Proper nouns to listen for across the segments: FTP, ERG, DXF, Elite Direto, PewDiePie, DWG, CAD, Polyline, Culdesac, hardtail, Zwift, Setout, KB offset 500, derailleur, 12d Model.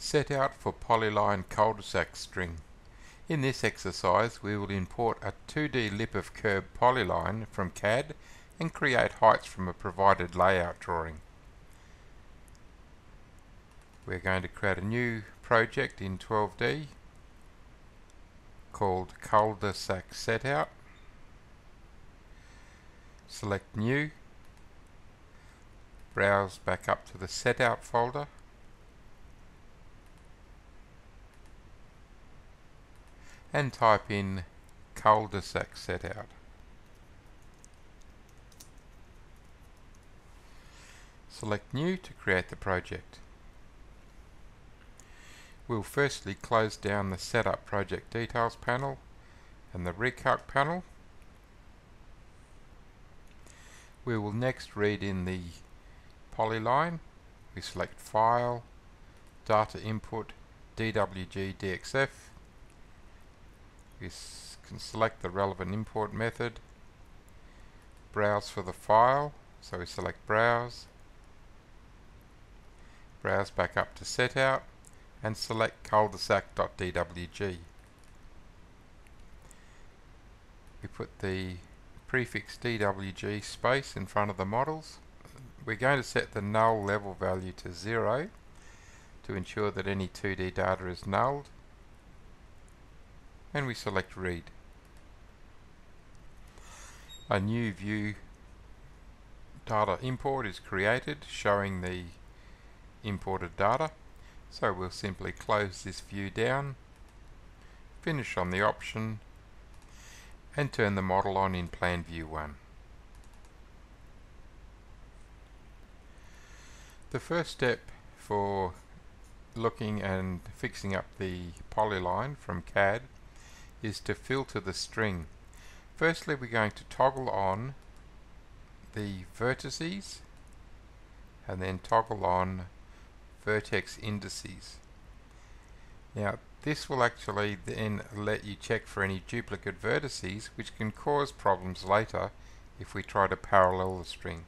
Set out for Polyline Culdesac String. In this exercise we will import a 2D lip of curb polyline from CAD and create heights from a provided layout drawing. We're going to create a new project in 12D called Culdesac Setout. Select New, browse back up to the Setout folder. And type in Culdesac Setout. Select New to create the project. We'll firstly close down the Setup Project Details panel and the Recalc panel. We will next read in the polyline. We select File, Data Input, DWG, DXF. We can select the relevant import method, browse for the file, so we select Browse, browse back up to Setout, and select cul-de-sac.dwg. We put the prefix DWG space in front of the models. We're going to set the null level value to 0 to ensure that any 2D data is nulled. And we select Read. A new view data import is created showing the imported data, so we'll simply close this view down, finish on the option, and turn the model on in Plan View 1. The first step for looking and fixing up the polyline from CAD is to filter the string. Firstly, we're going to toggle on the vertices and then toggle on vertex indices. Now this will actually then let you check for any duplicate vertices, which can cause problems later if we try to parallel the string.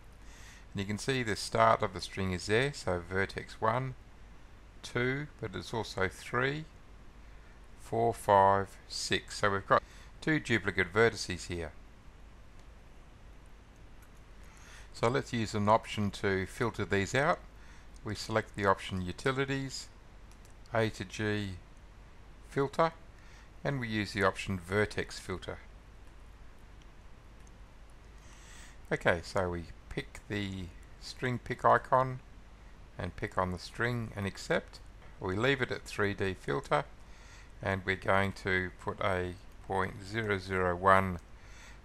And you can see the start of the string is there, so vertex 1, 2, but it's also 3, 4, 5, 6. So we've got 2 duplicate vertices here. So let's use an option to filter these out. We select the option Utilities, A to G, Filter, and we use the option Vertex Filter. Okay, so we pick the string pick icon and pick on the string and accept. We leave it at 3D filter. And we're going to put a 0.001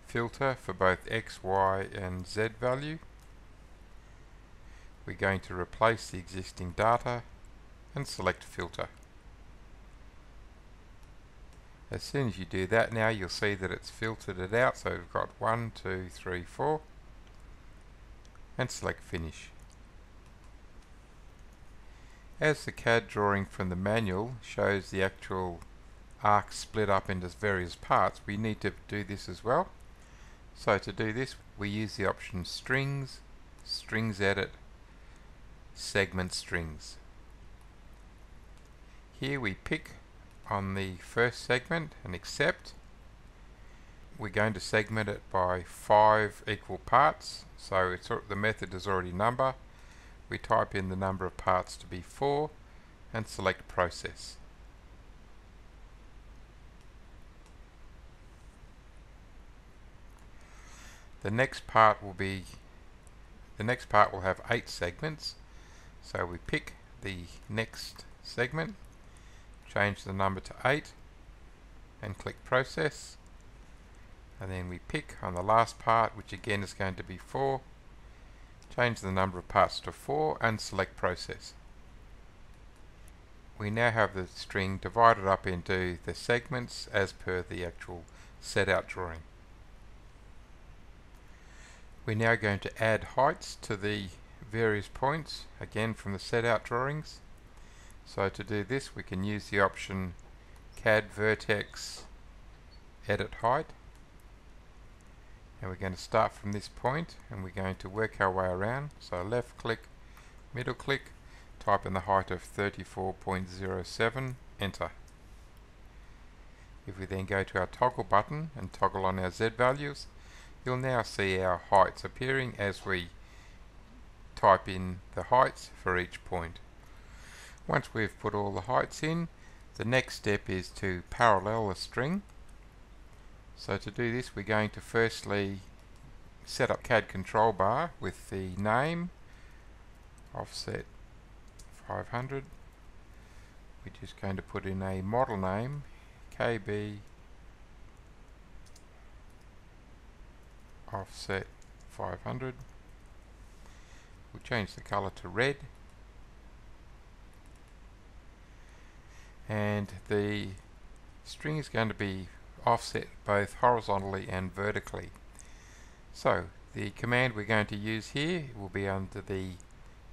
filter for both X, Y and Z value. We're going to replace the existing data and select filter. As soon as you do that, now you'll see that it's filtered it out, so we've got 1, 2, 3, 4 and select finish. As the CAD drawing from the manual shows the actual arc split up into various parts, we need to do this as well. So to do this, we use the option Strings, Strings Edit, Segment Strings. Here we pick on the first segment and accept. We're going to segment it by 5 equal parts, so the method is already number. We type in the number of parts to be 4 and select Process. The next part will have 8 segments, so we pick the next segment, change the number to 8 and click Process, and then we pick on the last part, which again is going to be 4. Change the number of parts to 4 and select Process. We now have the string divided up into the segments as per the actual Setout drawing. We're now going to add heights to the various points, again from the Setout drawings. So to do this, we can use the option CAD Vertex Edit Height. And we're going to start from this point and we're going to work our way around. So left click, middle click, type in the height of 34.07, enter. If we then go to our toggle button and toggle on our Z values, you'll now see our heights appearing as we type in the heights for each point. Once we've put all the heights in, the next step is to parallel a string. So to do this, we're going to firstly set up CAD control bar with the name offset 500. We're just going to put in a model name, KB offset 500. We'll change the color to red, and the string is going to be offset both horizontally and vertically. So the command we're going to use here will be under the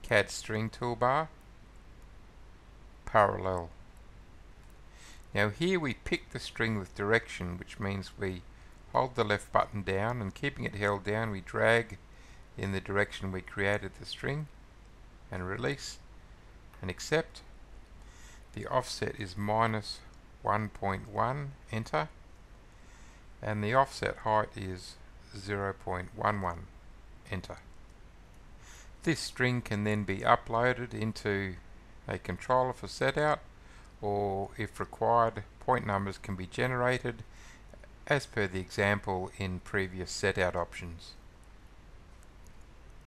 CAD string toolbar, parallel. Now here we pick the string with direction, which means we hold the left button down, and keeping it held down we drag in the direction we created the string, and release and accept. The offset is -1.1, enter, and the offset height is 0.11, enter. This string can then be uploaded into a controller for setout, or if required, point numbers can be generated as per the example in previous setout options.